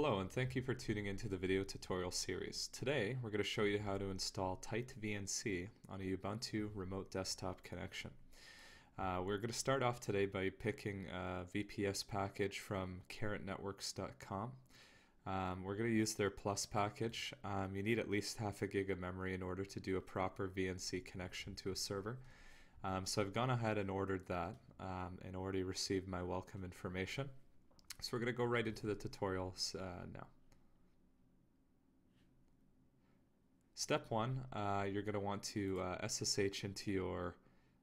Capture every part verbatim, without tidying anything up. Hello and thank you for tuning into the video tutorial series. Today we're going to show you how to install tight V N C on a Ubuntu remote desktop connection. Uh, we're going to start off today by picking a V P S package from carat networks dot com. Um, we're going to use their plus package. Um, you need at least half a gig of memory in order to do a proper V N C connection to a server. Um, so I've gone ahead and ordered that um, and already received my welcome information. So we're going to go right into the tutorial uh, now. Step one, uh, you're going to want to uh, S S H into your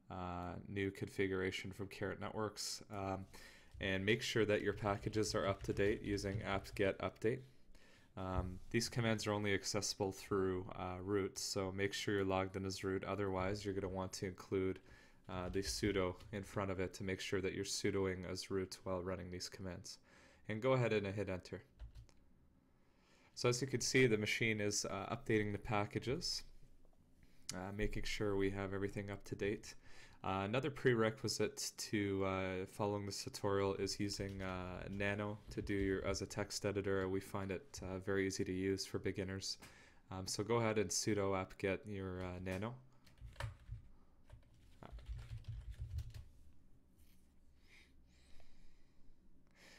uh, new configuration from Carat Networks um, and make sure that your packages are up to date using apt-get update. Um, these commands are only accessible through uh, root, so make sure you're logged in as root. Otherwise, you're going to want to include Uh, the sudo in front of it to make sure that you're sudoing as root while running these commands. And go ahead and hit enter. So as you can see, the machine is uh, updating the packages, uh, making sure we have everything up to date. Uh, another prerequisite to uh, following this tutorial is using uh, nano to do your as a text editor. We find it uh, very easy to use for beginners. Um, so go ahead and sudo apt-get your uh, nano.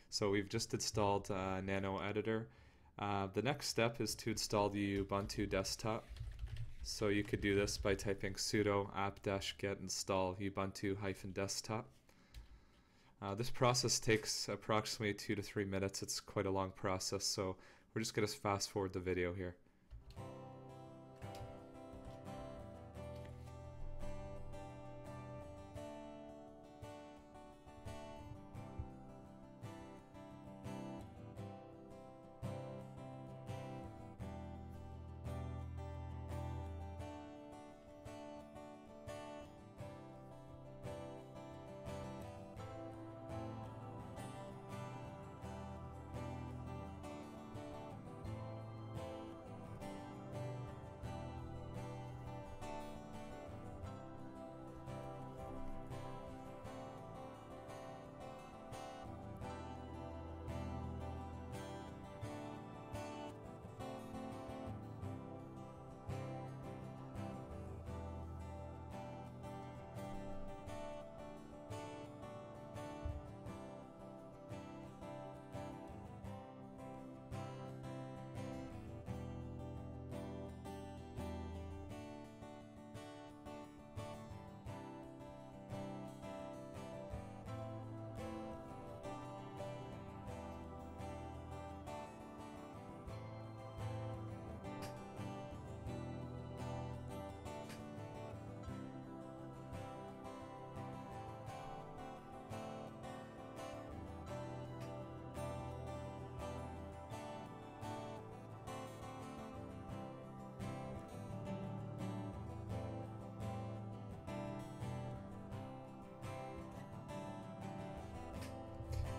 So we've just installed uh, Nano Editor. Uh, the next step is to install the Ubuntu desktop. So you could do this by typing sudo apt-get install ubuntu-desktop. Uh, this process takes approximately two to three minutes. It's quite a long process, so we're just going to fast forward the video here.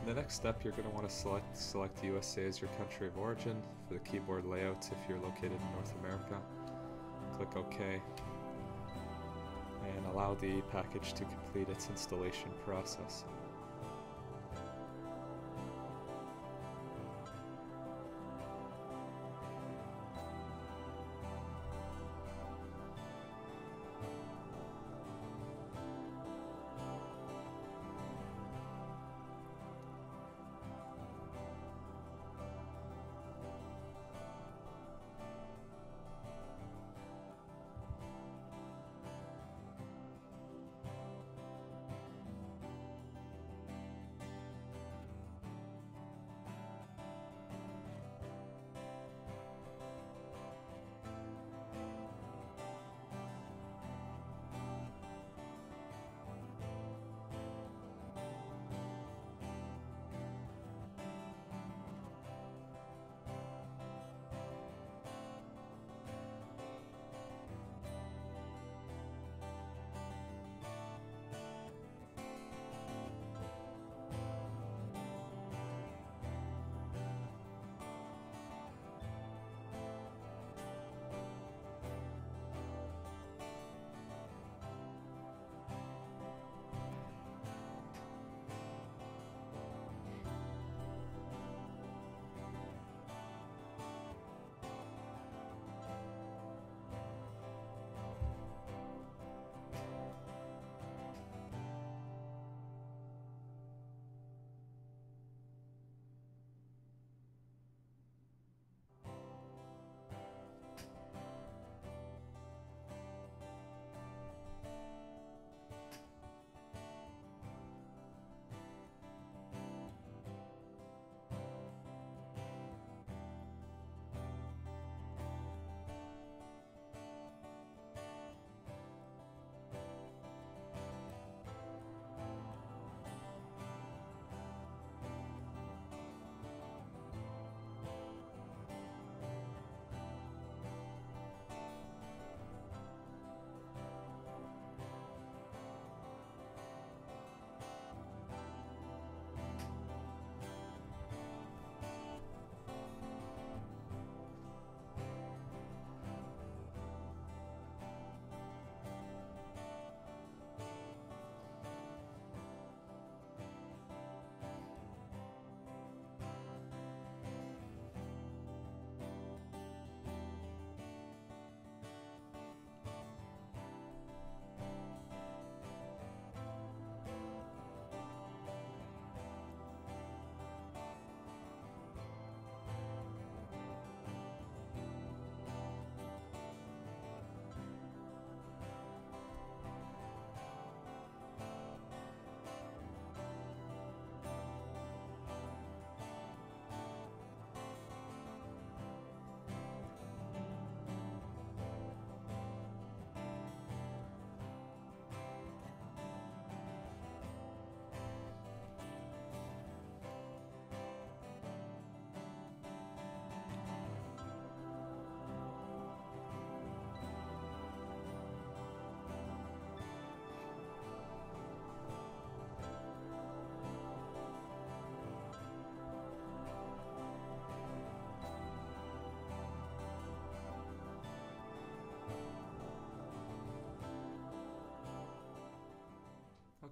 The next step, you're going to want to select, select U S A as your country of origin for the keyboard layout if you're located in North America. Click OK and allow the package to complete its installation process.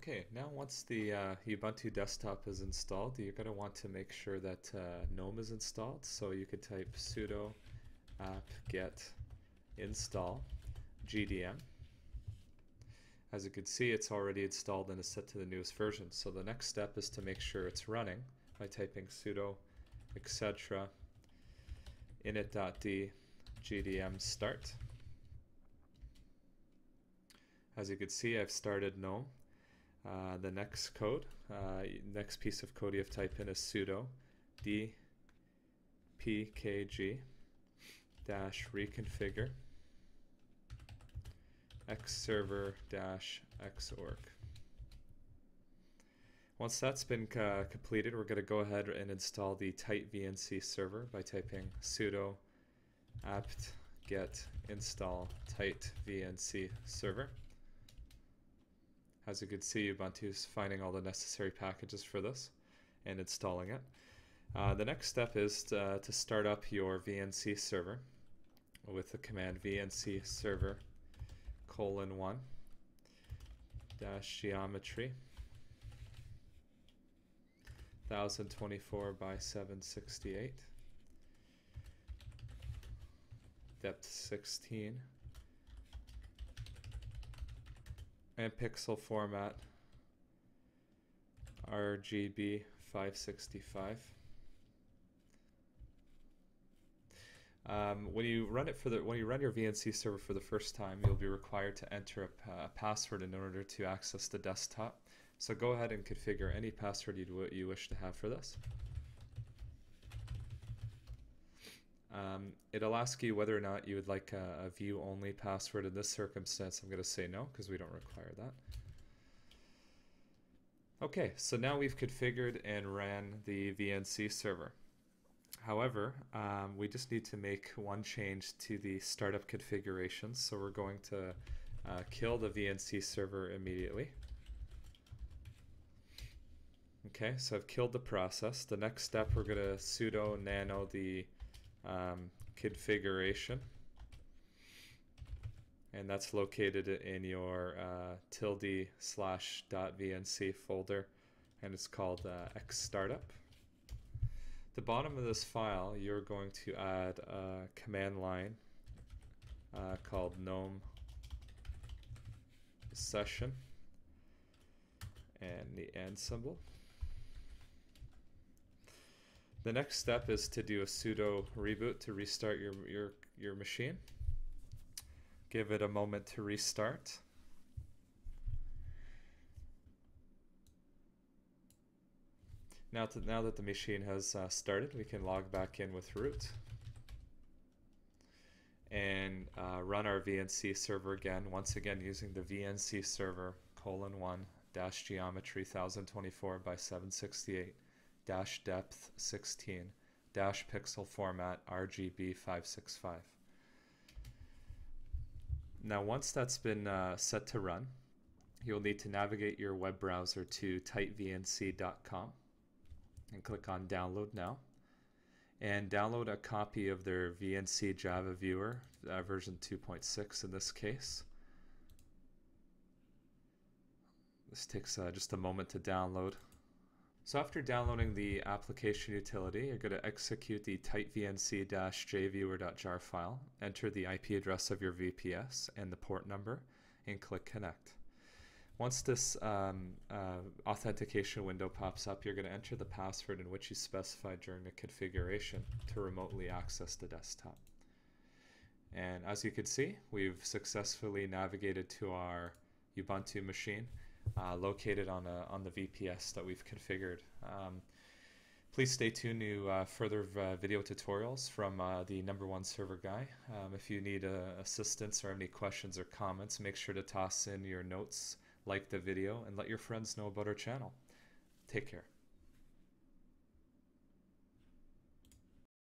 Okay, now once the uh, Ubuntu desktop is installed, you're going to want to make sure that uh, GNOME is installed. So you could type sudo apt-get install gdm. As you can see, it's already installed and is set to the newest version. So the next step is to make sure it's running by typing sudo etc init.d gdm start. As you can see, I've started GNOME. Uh, the next code, uh, next piece of code you have to type in is sudo dpkg-reconfigure xserver-xorg. Once that's been uh, completed, we're going to go ahead and install the tight V N C server by typing sudo apt-get install tight V N C server. As you can see, Ubuntu is finding all the necessary packages for this and installing it. Uh, the next step is to, uh, to start up your V N C server with the command V N C server colon one dash geometry one thousand twenty-four by seven sixty-eight, depth sixteen, and pixel format R G B five sixty-five. Um, when you run it for the when you run your V N C server for the first time, you'll be required to enter a, a password in order to access the desktop. So go ahead and configure any password you you wish to have for this. Um, it'll ask you whether or not you would like a, a view-only password. In this circumstance, I'm going to say no because we don't require that. Okay, so now we've configured and ran the V N C server. However, um, we just need to make one change to the startup configuration. So we're going to uh, kill the V N C server immediately. Okay, so I've killed the process. The next step, we're going to sudo nano the Um, configuration, and that's located in your uh, tilde slash dot V N C folder, and it's called uh, X startup. The bottom of this file, you're going to add a command line uh, called GNOME session and the and symbol. The next step is to do a sudo reboot to restart your, your, your machine. Give it a moment to restart. Now, to, now that the machine has uh, started, we can log back in with root and uh, run our V N C server again, once again using the V N C server colon one dash geometry one thousand twenty-four by seven sixty-eight. Dash depth sixteen, dash pixel format R G B five sixty-five. Now once that's been uh, set to run, you'll need to navigate your web browser to tight V N C dot com and click on download now, and download a copy of their V N C Java Viewer uh, version two point six in this case. This takes uh, just a moment to download. So after downloading the application utility, you're going to execute the tight V N C dash J viewer dot jar file, enter the I P address of your V P S and the port number, and click connect. Once this um, uh, authentication window pops up, you're going to enter the password in which you specified during the configuration to remotely access the desktop. And as you can see, we've successfully navigated to our Ubuntu machine, Uh, located on, a, on the V P S that we've configured. Um, please stay tuned to uh, further uh, video tutorials from uh, the number one server guy. Um, if you need uh, assistance or any questions or comments, make sure to toss in your notes, like the video, and let your friends know about our channel. Take care.